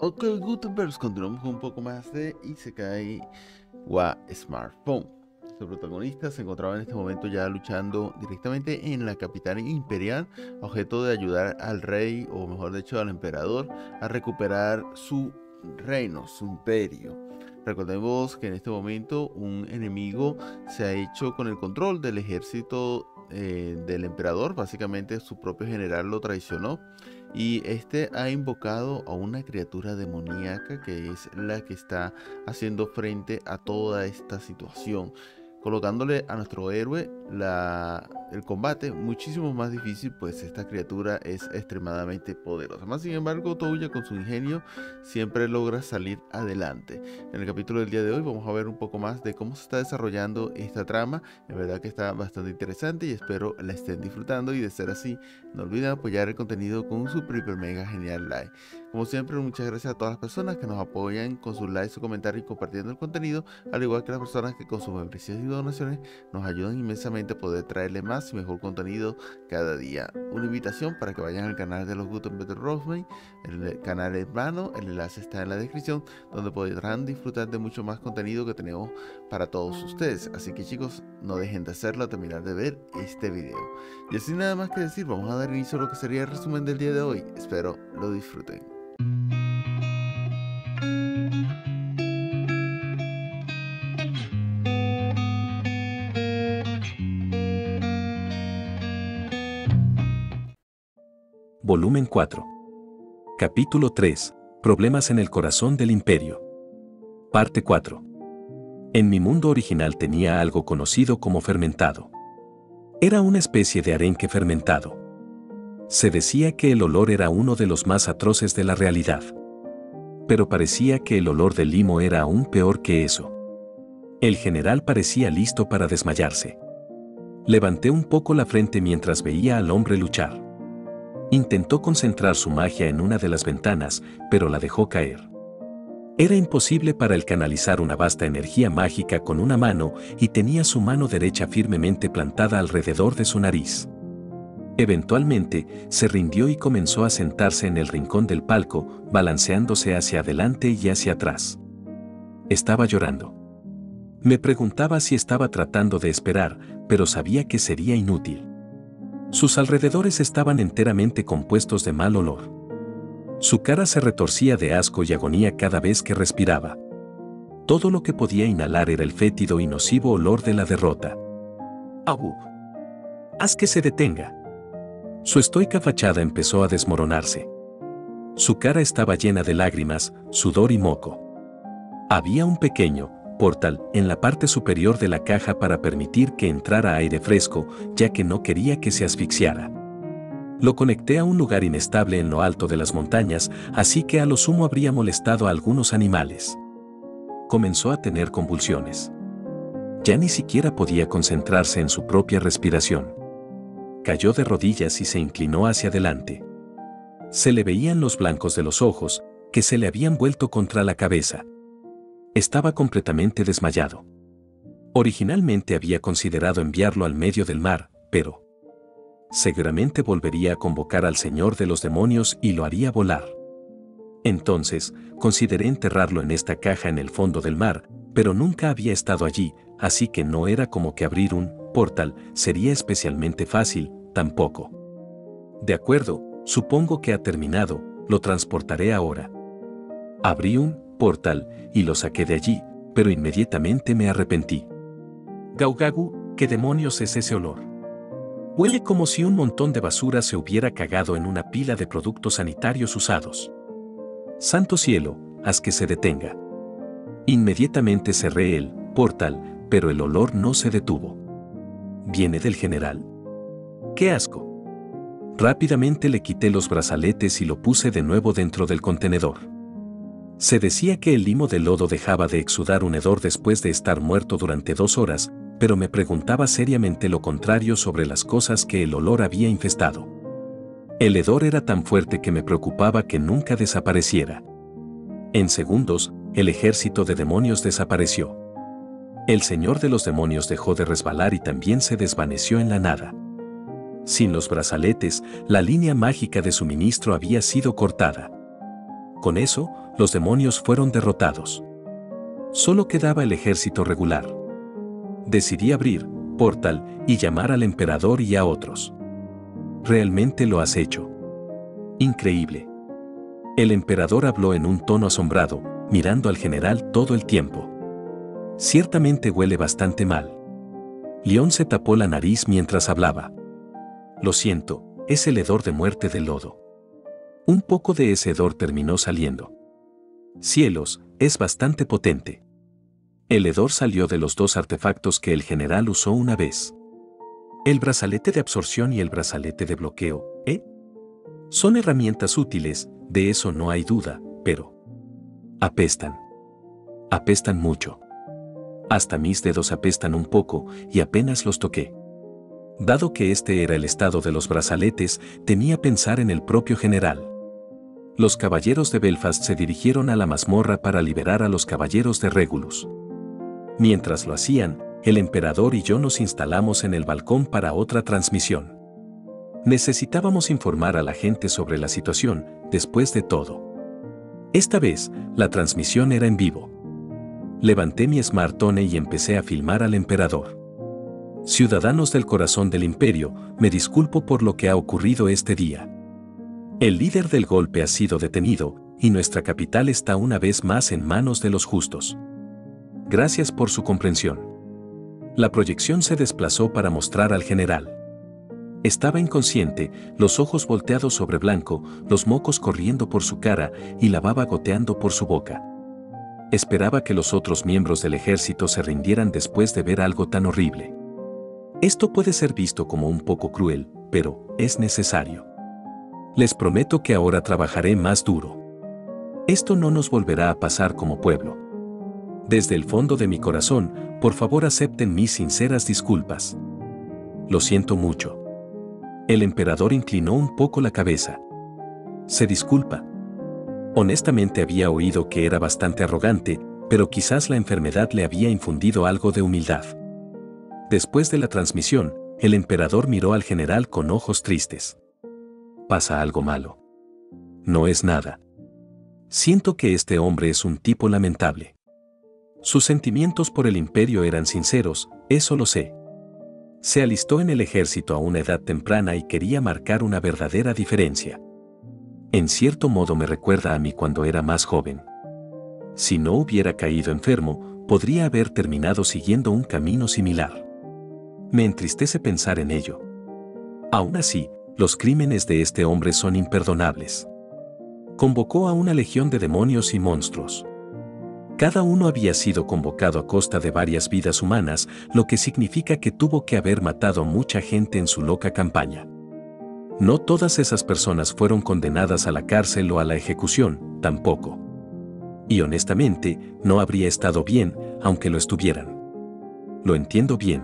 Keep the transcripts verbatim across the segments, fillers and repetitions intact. Ok, Gutenbergs, continuamos con un poco más de Isekai wa Smartphone. Su protagonista se encontraba en este momento ya luchando directamente en la capital imperial, objeto de ayudar al rey, o mejor dicho al emperador, a recuperar su reino, su imperio. Recordemos que en este momento un enemigo se ha hecho con el control del ejército eh, del emperador, básicamente su propio general lo traicionó y este ha invocado a una criatura demoníaca que es la que está haciendo frente a toda esta situación, colocándole a nuestro héroe la, el combate muchísimo más difícil, pues esta criatura es extremadamente poderosa. Más sin embargo, Touya con su ingenio siempre logra salir adelante. En el capítulo del día de hoy vamos a ver un poco más de cómo se está desarrollando esta trama. En verdad que está bastante interesante y espero la estén disfrutando, y de ser así no olviden apoyar el contenido con un super hiper mega genial like. Como siempre, muchas gracias a todas las personas que nos apoyan con sus likes, su comentario y compartiendo el contenido, al igual que las personas que con sus membresías y donaciones nos ayudan inmensamente a poder traerle más y mejor contenido cada día. Una invitación para que vayan al canal de los Gutenberg de Rozemyne, el canal hermano, el enlace está en la descripción, donde podrán disfrutar de mucho más contenido que tenemos para todos ustedes. Así que chicos, no dejen de hacerlo a terminar de ver este video. Y así nada más que decir, vamos a dar inicio a lo que sería el resumen del día de hoy. Espero lo disfruten. Volumen cuatro. Capítulo tres. Problemas en el corazón del imperio. Parte cuatro. En mi mundo original tenía algo conocido como fermentado. Era una especie de arenque fermentado. Se decía que el olor era uno de los más atroces de la realidad. Pero parecía que el olor del limo era aún peor que eso. El general parecía listo para desmayarse. Levanté un poco la frente mientras veía al hombre luchar. Intentó concentrar su magia en una de las ventanas, pero la dejó caer. Era imposible para él canalizar una vasta energía mágica con una mano y tenía su mano derecha firmemente plantada alrededor de su nariz. Eventualmente, se rindió y comenzó a sentarse en el rincón del palco, balanceándose hacia adelante y hacia atrás. Estaba llorando. Me preguntaba si estaba tratando de esperar, pero sabía que sería inútil. Sus alrededores estaban enteramente compuestos de mal olor. Su cara se retorcía de asco y agonía cada vez que respiraba. Todo lo que podía inhalar era el fétido y nocivo olor de la derrota. Abu, haz que se detenga. Su estoica fachada empezó a desmoronarse. Su cara estaba llena de lágrimas, sudor y moco. Había un pequeño portal en la parte superior de la caja para permitir que entrara aire fresco, ya que no quería que se asfixiara. Lo conecté a un lugar inestable en lo alto de las montañas, así que a lo sumo habría molestado a algunos animales. Comenzó a tener convulsiones. Ya ni siquiera podía concentrarse en su propia respiración. Cayó de rodillas y se inclinó hacia adelante. Se le veían los blancos de los ojos, que se le habían vuelto contra la cabeza. Estaba completamente desmayado. Originalmente había considerado enviarlo al medio del mar, pero seguramente volvería a convocar al señor de los demonios y lo haría volar. Entonces, consideré enterrarlo en esta caja en el fondo del mar, pero nunca había estado allí, así que no era como que abrir un portal sería especialmente fácil, tampoco. De acuerdo, supongo que ha terminado, lo transportaré ahora. Abrí un portal y lo saqué de allí, pero inmediatamente me arrepentí. Gaugagu, ¿qué demonios es ese olor? Huele como si un montón de basura se hubiera cagado en una pila de productos sanitarios usados. Santo cielo, haz que se detenga. Inmediatamente cerré el portal, pero el olor no se detuvo. Viene del general. ¡Qué asco! Rápidamente le quité los brazaletes y lo puse de nuevo dentro del contenedor. Se decía que el limo de lodo dejaba de exudar un hedor después de estar muerto durante dos horas, pero me preguntaba seriamente lo contrario sobre las cosas que el olor había infestado. El hedor era tan fuerte que me preocupaba que nunca desapareciera. En segundos, el ejército de demonios desapareció. El señor de los demonios dejó de resbalar y también se desvaneció en la nada. Sin los brazaletes, la línea mágica de suministro había sido cortada. Con eso, los demonios fueron derrotados. Solo quedaba el ejército regular. Decidí abrir portal y llamar al emperador y a otros. Realmente lo has hecho. Increíble. El emperador habló en un tono asombrado, mirando al general todo el tiempo. Ciertamente huele bastante mal. León se tapó la nariz mientras hablaba. Lo siento, es el hedor de muerte del lodo. Un poco de ese hedor terminó saliendo. Cielos, es bastante potente. El hedor salió de los dos artefactos que el general usó una vez. El brazalete de absorción y el brazalete de bloqueo, ¿eh? Son herramientas útiles, de eso no hay duda, pero... apestan. Apestan mucho. Hasta mis dedos apestan un poco y apenas los toqué. Dado que este era el estado de los brazaletes, temía pensar en el propio general. Los caballeros de Belfast se dirigieron a la mazmorra para liberar a los caballeros de Regulus. Mientras lo hacían, el emperador y yo nos instalamos en el balcón para otra transmisión. Necesitábamos informar a la gente sobre la situación, después de todo. Esta vez, la transmisión era en vivo. Levanté mi smartphone y empecé a filmar al emperador. Ciudadanos del corazón del imperio, me disculpo por lo que ha ocurrido este día. El líder del golpe ha sido detenido, y nuestra capital está una vez más en manos de los justos. Gracias por su comprensión. La proyección se desplazó para mostrar al general. Estaba inconsciente, los ojos volteados sobre blanco, los mocos corriendo por su cara y la baba goteando por su boca. Esperaba que los otros miembros del ejército se rindieran después de ver algo tan horrible. Esto puede ser visto como un poco cruel, pero es necesario. Les prometo que ahora trabajaré más duro. Esto no nos volverá a pasar como pueblo. Desde el fondo de mi corazón, por favor acepten mis sinceras disculpas. Lo siento mucho. El emperador inclinó un poco la cabeza. Se disculpa. Honestamente había oído que era bastante arrogante, pero quizás la enfermedad le había infundido algo de humildad. Después de la transmisión, el emperador miró al general con ojos tristes. Pasa algo malo. No es nada. Siento que este hombre es un tipo lamentable. Sus sentimientos por el imperio eran sinceros, eso lo sé. Se alistó en el ejército a una edad temprana y quería marcar una verdadera diferencia. En cierto modo me recuerda a mí cuando era más joven. Si no hubiera caído enfermo, podría haber terminado siguiendo un camino similar. Me entristece pensar en ello. Aún así, los crímenes de este hombre son imperdonables. Convocó a una legión de demonios y monstruos. Cada uno había sido convocado a costa de varias vidas humanas, lo que significa que tuvo que haber matado a mucha gente en su loca campaña. No todas esas personas fueron condenadas a la cárcel o a la ejecución, tampoco. Y honestamente, no habría estado bien, aunque lo estuvieran. Lo entiendo bien.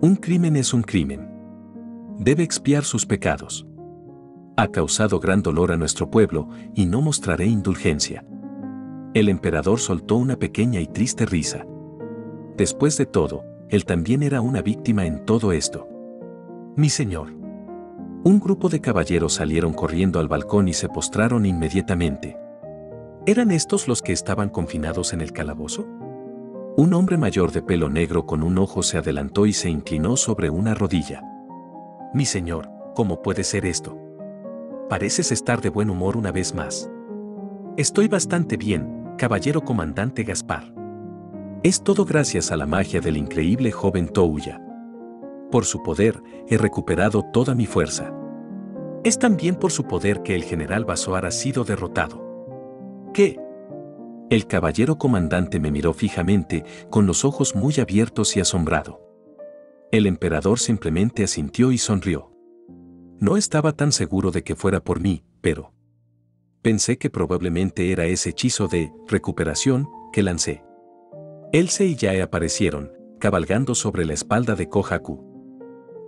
Un crimen es un crimen. Debe expiar sus pecados. Ha causado gran dolor a nuestro pueblo y no mostraré indulgencia. El emperador soltó una pequeña y triste risa. Después de todo, él también era una víctima en todo esto. Mi señor. Un grupo de caballeros salieron corriendo al balcón y se postraron inmediatamente. ¿Eran estos los que estaban confinados en el calabozo? Un hombre mayor de pelo negro con un ojo se adelantó y se inclinó sobre una rodilla. Mi señor, ¿cómo puede ser esto? Pareces estar de buen humor una vez más. Estoy bastante bien, caballero comandante Gaspar. Es todo gracias a la magia del increíble joven Touya. Por su poder, he recuperado toda mi fuerza. Es también por su poder que el general Basoar ha sido derrotado. ¿Qué? El caballero comandante me miró fijamente, con los ojos muy abiertos y asombrado. El emperador simplemente asintió y sonrió. No estaba tan seguro de que fuera por mí, pero... pensé que probablemente era ese hechizo de recuperación que lancé. Else y Jaé aparecieron, cabalgando sobre la espalda de Kohaku.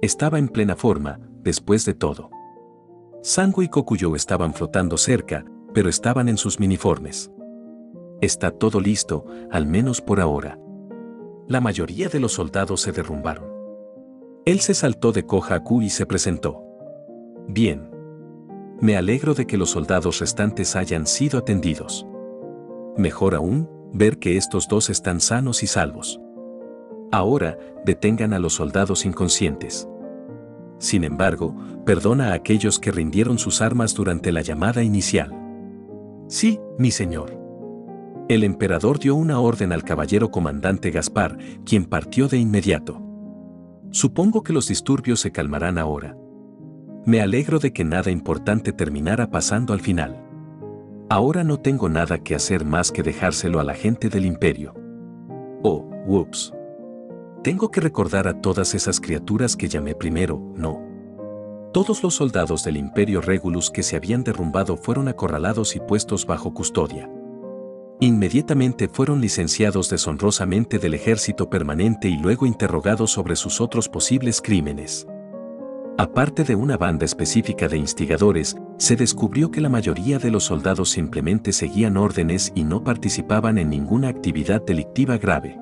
Estaba en plena forma, después de todo. Sangu y Kokuyo estaban flotando cerca, pero estaban en sus miniformes. Está todo listo, al menos por ahora. La mayoría de los soldados se derrumbaron. Else saltó de Kohaku y se presentó. Bien. Me alegro de que los soldados restantes hayan sido atendidos. Mejor aún, ver que estos dos están sanos y salvos. Ahora, detengan a los soldados inconscientes. Sin embargo, perdona a aquellos que rindieron sus armas durante la llamada inicial. Sí, mi señor. El emperador dio una orden al caballero comandante Gaspar, quien partió de inmediato. Supongo que los disturbios se calmarán ahora. Me alegro de que nada importante terminara pasando al final. Ahora no tengo nada que hacer más que dejárselo a la gente del imperio. Oh, whoops. Tengo que recordar a todas esas criaturas que llamé primero, ¿no? Todos los soldados del imperio Regulus que se habían derrumbado fueron acorralados y puestos bajo custodia. Inmediatamente fueron licenciados deshonrosamente del ejército permanente y luego interrogados sobre sus otros posibles crímenes. Aparte de una banda específica de instigadores, se descubrió que la mayoría de los soldados simplemente seguían órdenes y no participaban en ninguna actividad delictiva grave.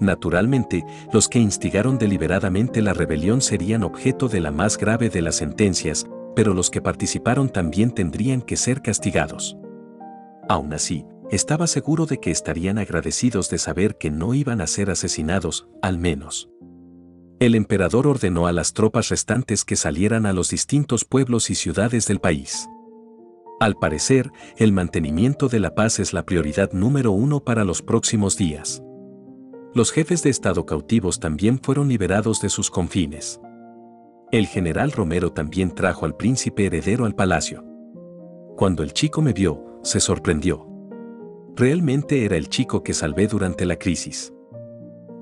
Naturalmente, los que instigaron deliberadamente la rebelión serían objeto de la más grave de las sentencias, pero los que participaron también tendrían que ser castigados. Aún así, estaba seguro de que estarían agradecidos de saber que no iban a ser asesinados, al menos. El emperador ordenó a las tropas restantes que salieran a los distintos pueblos y ciudades del país. Al parecer, el mantenimiento de la paz es la prioridad número uno para los próximos días. Los jefes de estado cautivos también fueron liberados de sus confines. El general Romero también trajo al príncipe heredero al palacio. Cuando el chico me vio, se sorprendió. Realmente era el chico que salvé durante la crisis.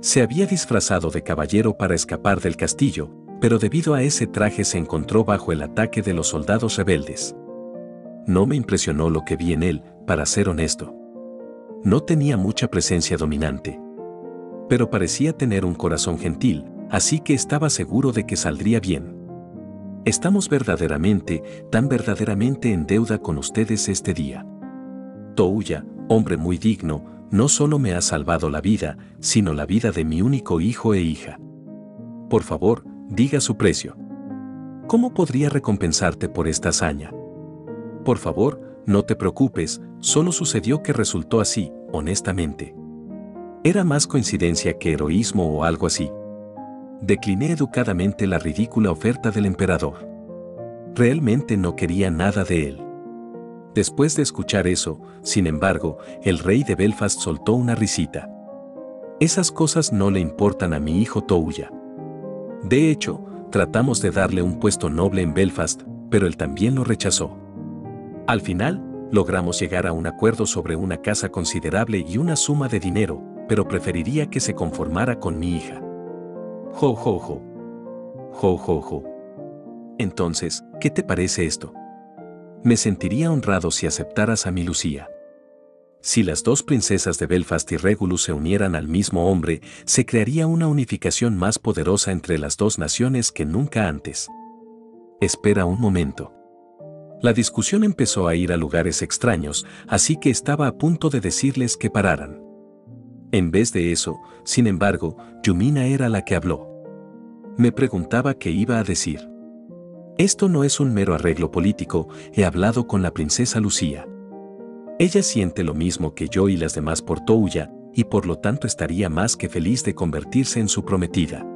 Se había disfrazado de caballero para escapar del castillo, pero debido a ese traje se encontró bajo el ataque de los soldados rebeldes. No me impresionó lo que vi en él, para ser honesto. No tenía mucha presencia dominante. Pero parecía tener un corazón gentil, así que estaba seguro de que saldría bien. Estamos verdaderamente, tan verdaderamente en deuda con ustedes este día. Touya, hombre muy digno, no solo me ha salvado la vida, sino la vida de mi único hijo e hija. Por favor, diga su precio. ¿Cómo podría recompensarte por esta hazaña? Por favor, no te preocupes, solo sucedió que resultó así, honestamente. Era más coincidencia que heroísmo o algo así. Decliné educadamente la ridícula oferta del emperador. Realmente no quería nada de él. Después de escuchar eso, sin embargo, el rey de Belfast soltó una risita. Esas cosas no le importan a mi hijo Touya. De hecho, tratamos de darle un puesto noble en Belfast, pero él también lo rechazó. Al final, logramos llegar a un acuerdo sobre una casa considerable y una suma de dinero, pero preferiría que se conformara con mi hija. Jo, jo, jo. Jo, jo, jo. Entonces, ¿qué te parece esto? Me sentiría honrado si aceptaras a mi Lucía. Si las dos princesas de Belfast y Regulus se unieran al mismo hombre, se crearía una unificación más poderosa entre las dos naciones que nunca antes. Espera un momento. La discusión empezó a ir a lugares extraños, así que estaba a punto de decirles que pararan. En vez de eso, sin embargo, Yumina era la que habló. Me preguntaba qué iba a decir. Esto no es un mero arreglo político, he hablado con la princesa Lucía. Ella siente lo mismo que yo y las demás por Touya, y por lo tanto estaría más que feliz de convertirse en su prometida.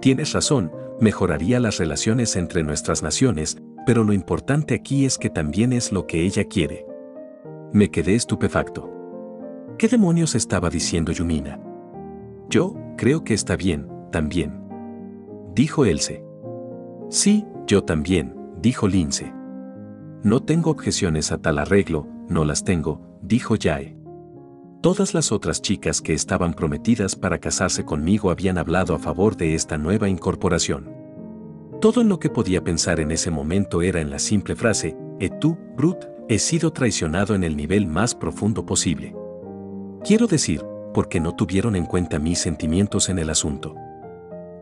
Tienes razón, mejoraría las relaciones entre nuestras naciones, pero lo importante aquí es que también es lo que ella quiere. Me quedé estupefacto. ¿Qué demonios estaba diciendo Yumina? Yo creo que está bien, también, dijo Else. Sí, yo también, dijo Linze. No tengo objeciones a tal arreglo, no las tengo, dijo Jaé. Todas las otras chicas que estaban prometidas para casarse conmigo habían hablado a favor de esta nueva incorporación. Todo en lo que podía pensar en ese momento era en la simple frase, «Et tú, Brut, he sido traicionado en el nivel más profundo posible». Quiero decir, porque no tuvieron en cuenta mis sentimientos en el asunto.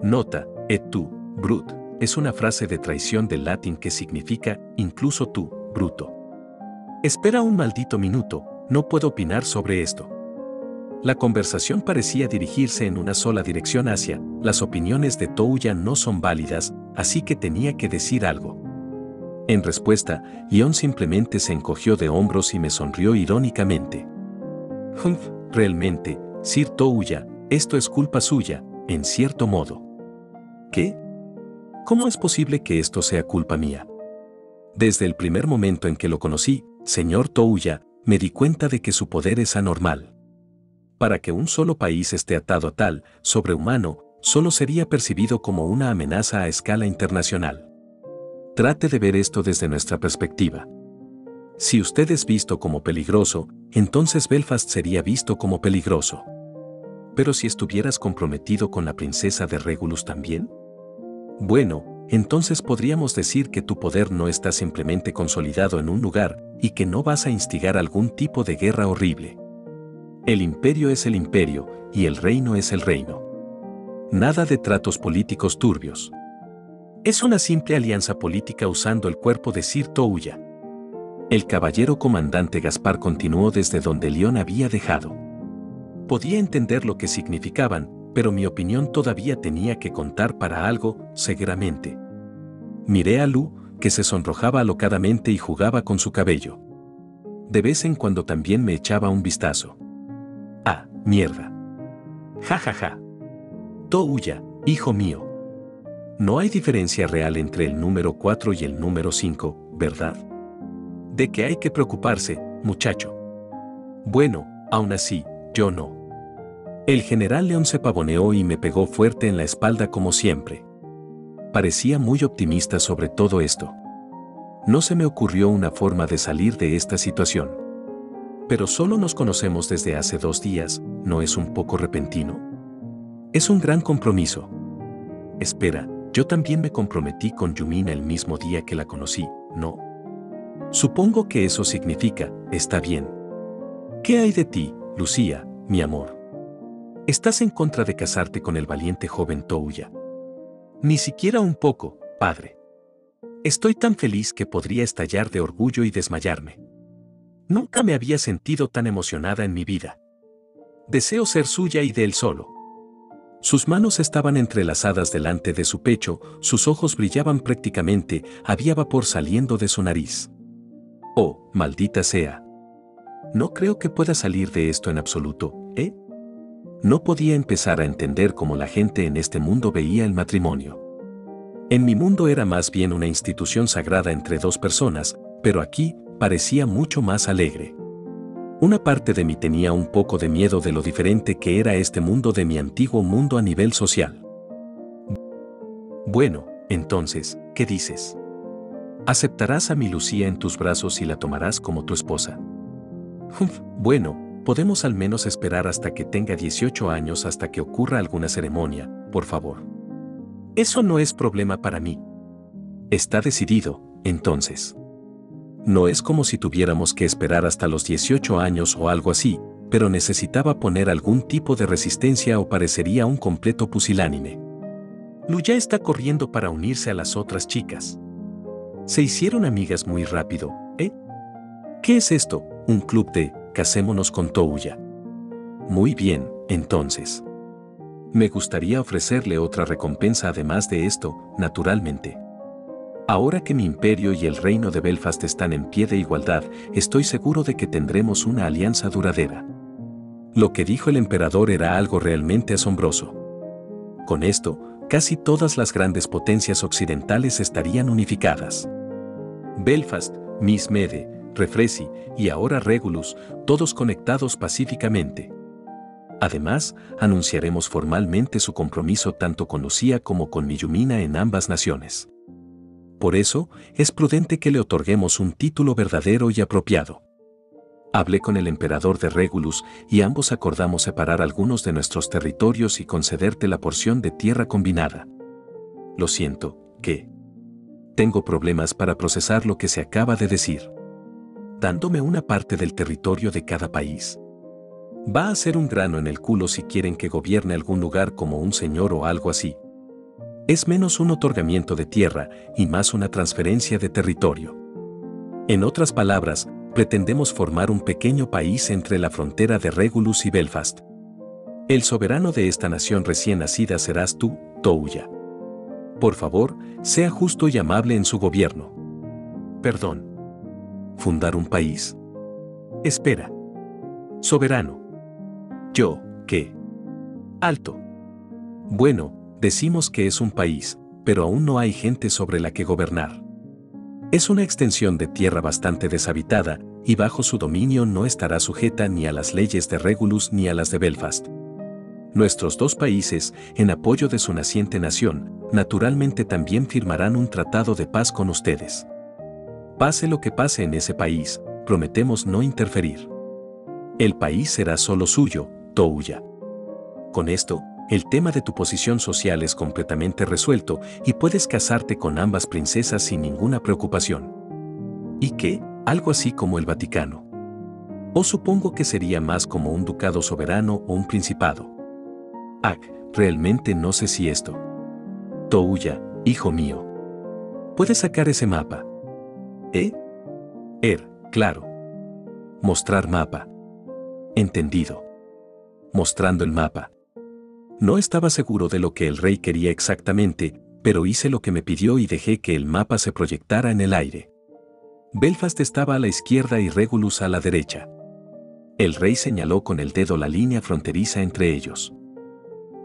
Nota, «Et tú, Brut». Es una frase de traición del latín que significa, incluso tú, bruto. Espera un maldito minuto, no puedo opinar sobre esto. La conversación parecía dirigirse en una sola dirección hacia, las opiniones de Touya no son válidas, así que tenía que decir algo. En respuesta, León simplemente se encogió de hombros y me sonrió irónicamente. «Humph, realmente, Sir Touya, esto es culpa suya, en cierto modo». «¿Qué? ¿Cómo es posible que esto sea culpa mía? Desde el primer momento en que lo conocí, señor Touya, me di cuenta de que su poder es anormal. Para que un solo país esté atado a tal, sobrehumano, solo sería percibido como una amenaza a escala internacional. Trate de ver esto desde nuestra perspectiva. Si usted es visto como peligroso, entonces Belfast sería visto como peligroso. Pero si estuvieras comprometido con la princesa de Regulus también... Bueno, entonces podríamos decir que tu poder no está simplemente consolidado en un lugar y que no vas a instigar algún tipo de guerra horrible. El imperio es el imperio y el reino es el reino. Nada de tratos políticos turbios. Es una simple alianza política usando el cuerpo de Sir Touya». El caballero comandante Gaspar continuó desde donde León había dejado. Podía entender lo que significaban, pero mi opinión todavía tenía que contar para algo, seguramente. Miré a Lu, que se sonrojaba alocadamente y jugaba con su cabello. De vez en cuando también me echaba un vistazo. «Ah, mierda. Ja, ja, ja. Touya, hijo mío. No hay diferencia real entre el número cuatro y el número cinco, ¿verdad? ¿De qué hay que preocuparse, muchacho? Bueno, aún así, yo no». El general León se pavoneó y me pegó fuerte en la espalda como siempre. Parecía muy optimista sobre todo esto. No se me ocurrió una forma de salir de esta situación. Pero solo nos conocemos desde hace dos días, ¿no es un poco repentino? Es un gran compromiso. Espera, yo también me comprometí con Yumina el mismo día que la conocí, ¿no? Supongo que eso significa, está bien. ¿Qué hay de ti, Lucía, mi amor? Estás en contra de casarte con el valiente joven Touya. Ni siquiera un poco, padre. Estoy tan feliz que podría estallar de orgullo y desmayarme. Nunca me había sentido tan emocionada en mi vida. Deseo ser suya y de él solo. Sus manos estaban entrelazadas delante de su pecho, sus ojos brillaban prácticamente, había vapor saliendo de su nariz. Oh, maldita sea. No creo que pueda salir de esto en absoluto, ¿eh? No podía empezar a entender cómo la gente en este mundo veía el matrimonio. En mi mundo era más bien una institución sagrada entre dos personas, pero aquí parecía mucho más alegre. Una parte de mí tenía un poco de miedo de lo diferente que era este mundo de mi antiguo mundo a nivel social. Bueno, entonces, ¿qué dices? ¿Aceptarás a mi Lucía en tus brazos y la tomarás como tu esposa? Uf, bueno. Podemos al menos esperar hasta que tenga dieciocho años hasta que ocurra alguna ceremonia, por favor. Eso no es problema para mí. Está decidido, entonces. No es como si tuviéramos que esperar hasta los dieciocho años o algo así, pero necesitaba poner algún tipo de resistencia o parecería un completo pusilánime. Lu ya está corriendo para unirse a las otras chicas. Se hicieron amigas muy rápido, ¿eh? ¿Qué es esto? Un club de... casémonos con Touya. Muy bien, entonces. Me gustaría ofrecerle otra recompensa además de esto, naturalmente. Ahora que mi imperio y el reino de Belfast están en pie de igualdad, estoy seguro de que tendremos una alianza duradera. Lo que dijo el emperador era algo realmente asombroso. Con esto, casi todas las grandes potencias occidentales estarían unificadas. Belfast, Miss Mede, Refresi y ahora Regulus, todos conectados pacíficamente. Además, anunciaremos formalmente su compromiso tanto con Lucía como con Yumina en ambas naciones. Por eso, es prudente que le otorguemos un título verdadero y apropiado. Hablé con el emperador de Regulus y ambos acordamos separar algunos de nuestros territorios y concederte la porción de tierra combinada. Lo siento, que... tengo problemas para procesar lo que se acaba de decir. Dándome una parte del territorio de cada país. Va a ser un grano en el culo si quieren que gobierne algún lugar como un señor o algo así. Es menos un otorgamiento de tierra y más una transferencia de territorio. En otras palabras, pretendemos formar un pequeño país entre la frontera de Regulus y Belfast. El soberano de esta nación recién nacida serás tú, Touya. Por favor, sea justo y amable en su gobierno. Perdón. Fundar un país. Espera. Soberano. Yo, ¿qué? Alto. Bueno, decimos que es un país, pero aún no hay gente sobre la que gobernar. Es una extensión de tierra bastante deshabitada, y bajo su dominio no estará sujeta ni a las leyes de Regulus ni a las de Belfast. Nuestros dos países, en apoyo de su naciente nación, naturalmente también firmarán un tratado de paz con ustedes. Pase lo que pase en ese país, prometemos no interferir. El país será solo suyo, Touya. Con esto, el tema de tu posición social es completamente resuelto y puedes casarte con ambas princesas sin ninguna preocupación. ¿Y qué? Algo así como el Vaticano. O supongo que sería más como un ducado soberano o un principado. Ah, realmente no sé si esto. Touya, hijo mío. ¿Puedes sacar ese mapa? ¿Eh? Er, claro. Mostrar mapa. Entendido. Mostrando el mapa. No estaba seguro de lo que el rey quería exactamente, pero hice lo que me pidió y dejé que el mapa se proyectara en el aire. Belfast estaba a la izquierda y Regulus a la derecha. El rey señaló con el dedo la línea fronteriza entre ellos.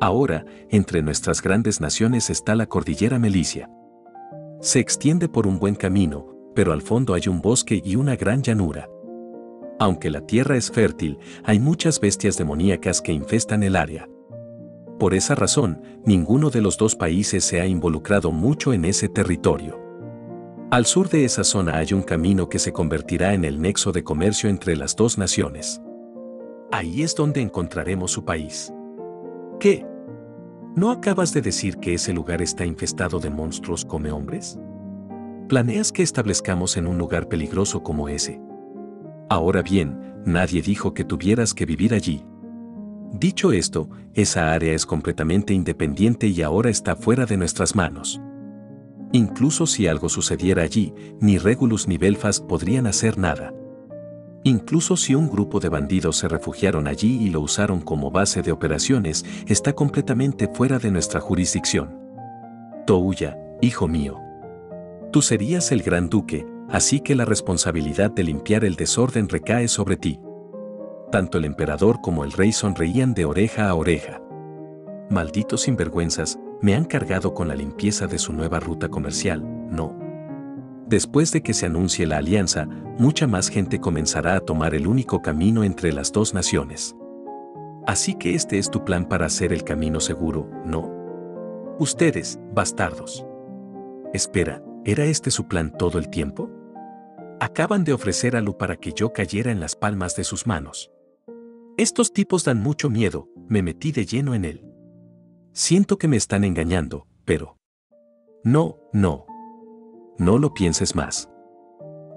Ahora, entre nuestras grandes naciones está la cordillera Melicia. Se extiende por un buen camino, pero al fondo hay un bosque y una gran llanura. Aunque la tierra es fértil, hay muchas bestias demoníacas que infestan el área. Por esa razón, ninguno de los dos países se ha involucrado mucho en ese territorio. Al sur de esa zona hay un camino que se convertirá en el nexo de comercio entre las dos naciones. Ahí es donde encontraremos su país. ¿Qué? ¿No acabas de decir que ese lugar está infestado de monstruos come hombres? ¿Planeas que establezcamos en un lugar peligroso como ese? Ahora bien, nadie dijo que tuvieras que vivir allí. Dicho esto, esa área es completamente independiente y ahora está fuera de nuestras manos. Incluso si algo sucediera allí, ni Regulus ni Belfast podrían hacer nada. Incluso si un grupo de bandidos se refugiaron allí y lo usaron como base de operaciones, está completamente fuera de nuestra jurisdicción. Touya, hijo mío. Tú serías el gran duque, así que la responsabilidad de limpiar el desorden recae sobre ti. Tanto el emperador como el rey sonreían de oreja a oreja. Malditos sinvergüenzas, me han cargado con la limpieza de su nueva ruta comercial, no. Después de que se anuncie la alianza, mucha más gente comenzará a tomar el único camino entre las dos naciones. Así que este es tu plan para hacer el camino seguro, no. Ustedes, bastardos. Espera, ¿era este su plan todo el tiempo? Acaban de ofrecer algo para que yo cayera en las palmas de sus manos. Estos tipos dan mucho miedo, me metí de lleno en él. Siento que me están engañando, pero... No, no. No lo pienses más.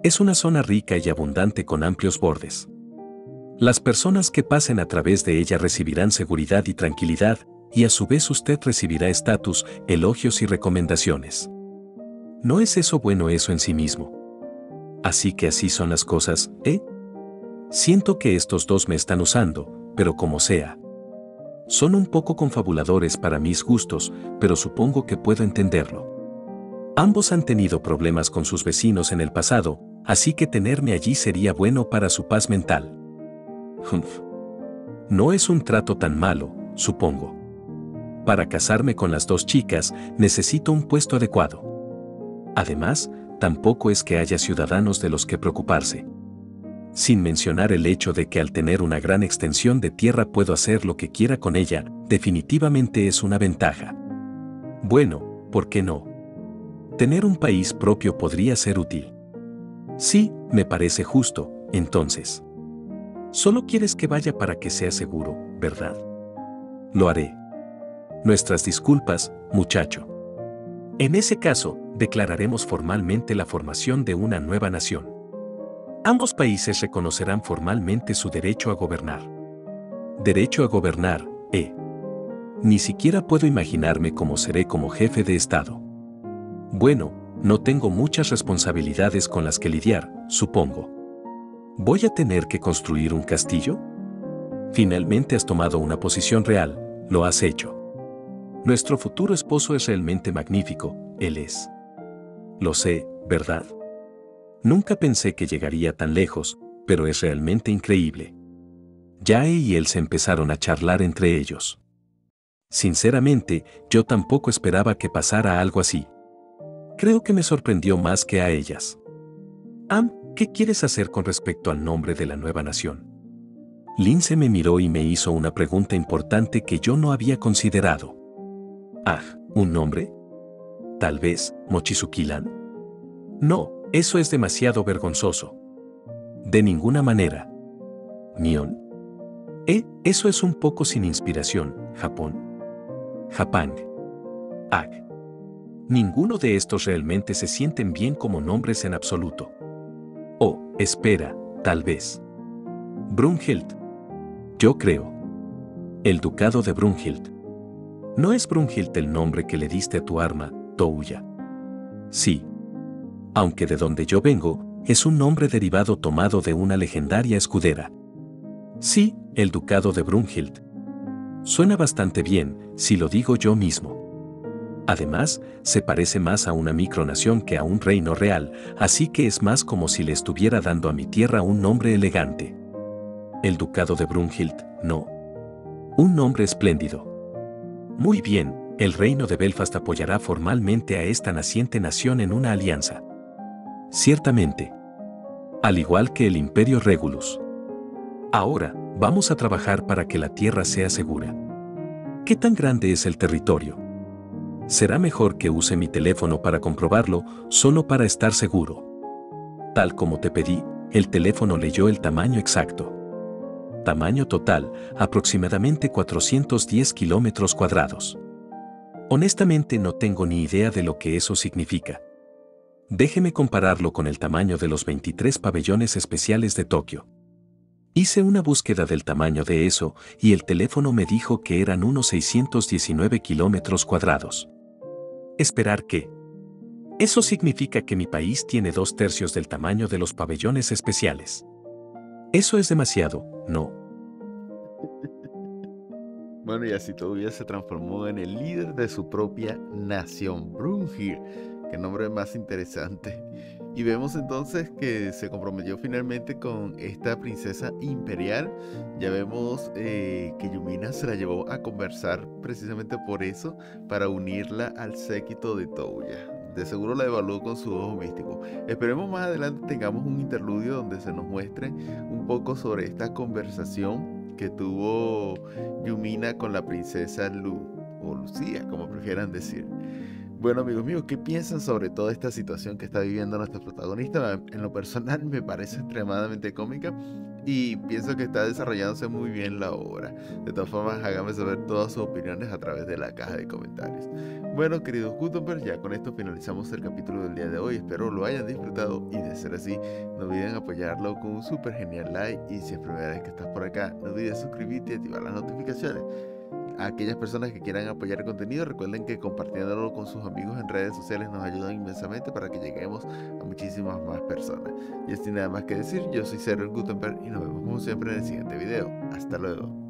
Es una zona rica y abundante con amplios bordes. Las personas que pasen a través de ella recibirán seguridad y tranquilidad, y a su vez usted recibirá estatus, elogios y recomendaciones. ¿No es eso bueno eso en sí mismo? Así que así son las cosas, ¿eh? Siento que estos dos me están usando, pero como sea. Son un poco confabuladores para mis gustos, pero supongo que puedo entenderlo. Ambos han tenido problemas con sus vecinos en el pasado, así que tenerme allí sería bueno para su paz mental. Humph. No es un trato tan malo, supongo. Para casarme con las dos chicas, necesito un puesto adecuado. Además, tampoco es que haya ciudadanos de los que preocuparse. Sin mencionar el hecho de que al tener una gran extensión de tierra puedo hacer lo que quiera con ella, definitivamente es una ventaja. Bueno, ¿por qué no? Tener un país propio podría ser útil. Sí, me parece justo, entonces. Solo quieres que vaya para que sea seguro, ¿verdad? Lo haré. Nuestras disculpas, muchacho. En ese caso, declararemos formalmente la formación de una nueva nación. Ambos países reconocerán formalmente su derecho a gobernar. Derecho a gobernar, eh. Ni siquiera puedo imaginarme cómo seré como jefe de Estado. Bueno, no tengo muchas responsabilidades con las que lidiar, supongo. ¿Voy a tener que construir un castillo? Finalmente has tomado una posición real, lo has hecho. Nuestro futuro esposo es realmente magnífico, él es. Lo sé, ¿verdad? Nunca pensé que llegaría tan lejos, pero es realmente increíble. Jaé y Else empezaron a charlar entre ellos. Sinceramente, yo tampoco esperaba que pasara algo así. Creo que me sorprendió más que a ellas. Am, ¿qué quieres hacer con respecto al nombre de la nueva nación? Linze me miró y me hizo una pregunta importante que yo no había considerado. Ah, ¿un nombre? Tal vez, Mochizuki-lan. No, eso es demasiado vergonzoso. De ninguna manera. Mion. Eh, eso es un poco sin inspiración, Japón. Japán. Ag. Ninguno de estos realmente se sienten bien como nombres en absoluto. Oh, espera, tal vez. Brunhild. Yo creo. El ducado de Brunhild. ¿No es Brunhild el nombre que le diste a tu arma, Touya? Sí. Aunque de donde yo vengo, es un nombre derivado tomado de una legendaria escudera. Sí, el ducado de Brunhild. Suena bastante bien, si lo digo yo mismo. Además, se parece más a una micronación que a un reino real, así que es más como si le estuviera dando a mi tierra un nombre elegante. El ducado de Brunhild, no. Un nombre espléndido. Muy bien, el reino de Belfast apoyará formalmente a esta naciente nación en una alianza. Ciertamente. Al igual que el Imperio Regulus. Ahora, vamos a trabajar para que la tierra sea segura. ¿Qué tan grande es el territorio? Será mejor que use mi teléfono para comprobarlo, solo para estar seguro. Tal como te pedí, el teléfono leyó el tamaño exacto. Tamaño total, aproximadamente cuatrocientos diez kilómetros cuadrados. Honestamente no tengo ni idea de lo que eso significa. Déjeme compararlo con el tamaño de los veintitrés pabellones especiales de Tokio. Hice una búsqueda del tamaño de eso y el teléfono me dijo que eran unos seiscientos diecinueve kilómetros cuadrados. ¿Esperar qué? Eso significa que mi país tiene dos tercios del tamaño de los pabellones especiales. Eso es demasiado, ¿no? Bueno, y así todavía se transformó en el líder de su propia nación, Brunhild. Qué nombre más interesante. Y vemos entonces que se comprometió finalmente con esta princesa imperial. Ya vemos eh, que Yumina se la llevó a conversar precisamente por eso, para unirla al séquito de Touya. De seguro la evaluó con su ojo místico. Esperemos más adelante tengamos un interludio donde se nos muestre un poco sobre esta conversación que tuvo Yumina con la princesa Lu, o Lucía, como prefieran decir. Bueno, amigos míos, ¿qué piensan sobre toda esta situación que está viviendo nuestra protagonista? En lo personal me parece extremadamente cómica y pienso que está desarrollándose muy bien la obra. De todas formas, háganme saber todas sus opiniones a través de la caja de comentarios. Bueno, queridos Gutenberg, ya con esto finalizamos el capítulo del día de hoy. Espero lo hayan disfrutado y de ser así, no olviden apoyarlo con un súper genial like. Y si es primera vez que estás por acá, no olvides suscribirte y activar las notificaciones. A aquellas personas que quieran apoyar el contenido, recuerden que compartiéndolo con sus amigos en redes sociales nos ayudan inmensamente para que lleguemos a muchísimas más personas. Y sin nada más que decir, yo soy Cero el Gutenberg y nos vemos como siempre en el siguiente video. Hasta luego.